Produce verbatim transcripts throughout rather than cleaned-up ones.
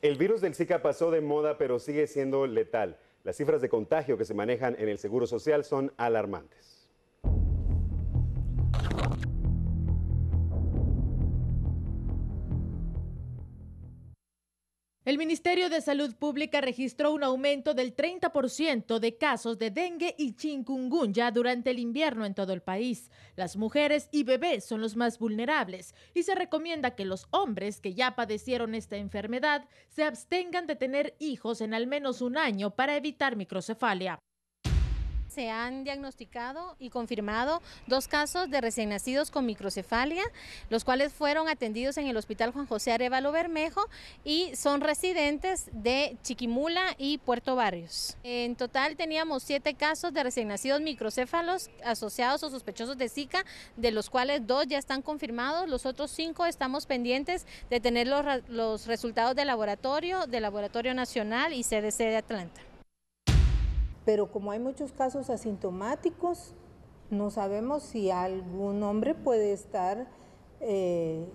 El virus del Zika pasó de moda, pero sigue siendo letal. Las cifras de contagio que se manejan en el Seguro Social son alarmantes. El Ministerio de Salud Pública registró un aumento del treinta por ciento de casos de dengue y chikungunya durante el invierno en todo el país. Las mujeres y bebés son los más vulnerables y se recomienda que los hombres que ya padecieron esta enfermedad se abstengan de tener hijos en al menos un año para evitar microcefalia. Se han diagnosticado y confirmado dos casos de recién nacidos con microcefalia, los cuales fueron atendidos en el Hospital Juan José Arevalo Bermejo y son residentes de Chiquimula y Puerto Barrios. En total teníamos siete casos de recién nacidos microcéfalos asociados o sospechosos de Zika, de los cuales dos ya están confirmados, los otros cinco estamos pendientes de tener los, los resultados del laboratorio, del Laboratorio Nacional y C D C de Atlanta. Pero como hay muchos casos asintomáticos, no sabemos si algún hombre puede estar eh,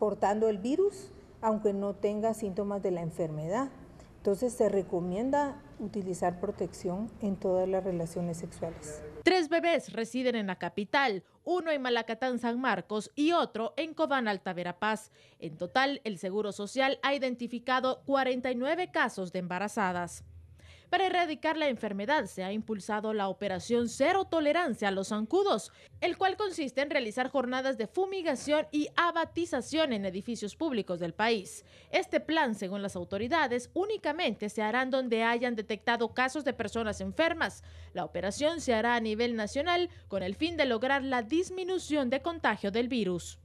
portando el virus, aunque no tenga síntomas de la enfermedad. Entonces se recomienda utilizar protección en todas las relaciones sexuales. Tres bebés residen en la capital, uno en Malacatán, San Marcos y otro en Cobán, Alta Verapaz. En total, el Seguro Social ha identificado cuarenta y nueve casos de embarazadas. Para erradicar la enfermedad se ha impulsado la Operación Cero Tolerancia a los Zancudos, el cual consiste en realizar jornadas de fumigación y abatización en edificios públicos del país. Este plan, según las autoridades, únicamente se hará donde hayan detectado casos de personas enfermas. La operación se hará a nivel nacional con el fin de lograr la disminución de contagio del virus.